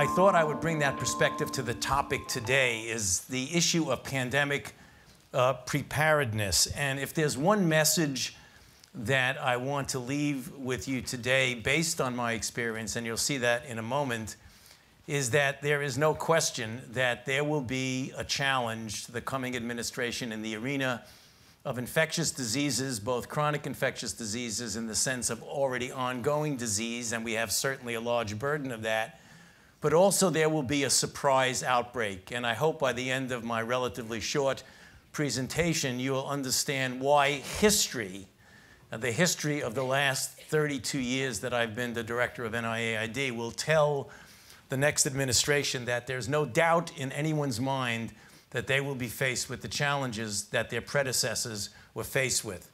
I thought I would bring that perspective to the topic today, is the issue of pandemic preparedness. And if there's one message that I want to leave with you today, based on my experience, and you'll see that in a moment, is that there is no question that there will be a challenge to the coming administration in the arena of infectious diseases, both chronic infectious diseases in the sense of already ongoing disease, and we have certainly a large burden of that, but also there will be a surprise outbreak. And I hope by the end of my relatively short presentation, you will understand why history, the history of the last 32 years that I've been the director of NIAID, will tell the next administration that there's no doubt in anyone's mind that they will be faced with the challenges that their predecessors were faced with.